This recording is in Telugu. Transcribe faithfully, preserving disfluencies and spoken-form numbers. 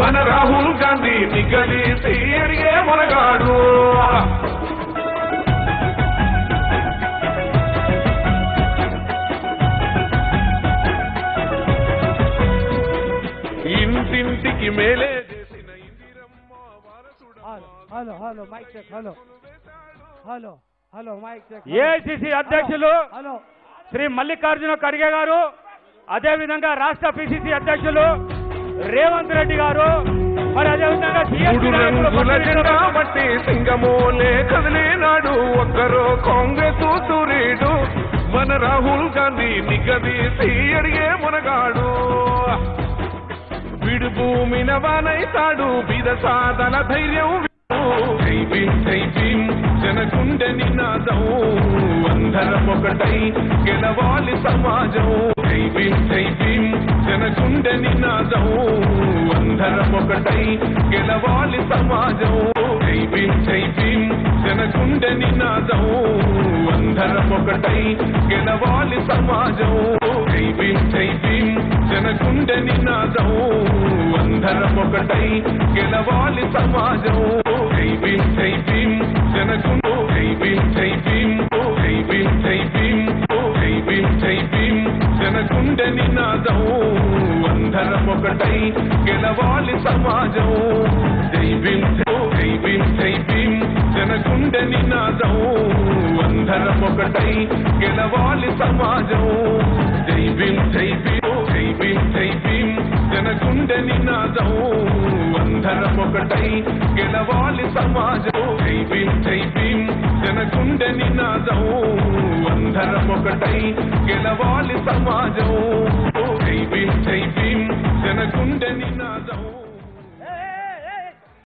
మన రాహుల్ గాంధీ నిగలి తీరిగే మునగాడు ఇంటింటికి మేలే చేసిన ఇందిరమ్మ వారసుడు. Hello hello mic check. Hello hello hello mic check. ACC అధ్యక్షులు శ్రీ మల్లికార్జున ఖర్గే గారు, అదేవిధంగా రాష్ట్ర పిసిసి అధ్యక్షులు రేవంత్ రెడ్డి గారు, మరి అదేవిధంగా సింగమోలే కదిలేనాడు ఒక్కరో కాంగ్రెస్ సూరీడు మన రాహుల్ గాంధీ నిగదీసి అడిగే మునగాడు. విడు భూమిన వానైతాడు విద సాధన ధైర్యం జనకుండె నినాదం అందరం ఒకటై గెలవాలి సమాజం. జనకుండె నినాదం అందరం ఒకటై గెలవాలి సమాజం. జనకుండె నినాదం అందరం ఒకటై గెలవాలి సమాజం. జనకుండె నినాదం అందరం ఒకటై గెలవాలి సమాజం. జనకుండో జనకుండె నినాదం అందరం ఒకటై గెలవాలి సమాజం. జనకుండె నినాదం అందరం ఒకటై గెలవాలి సమాజం. జనకుండె నినాదం అందరం ఒకటై గెలవాలి సమాజం. జనకుండె నినాదం అందరం ఒకటై గెలవాలి సమాజం. జనకుండె నినాదం.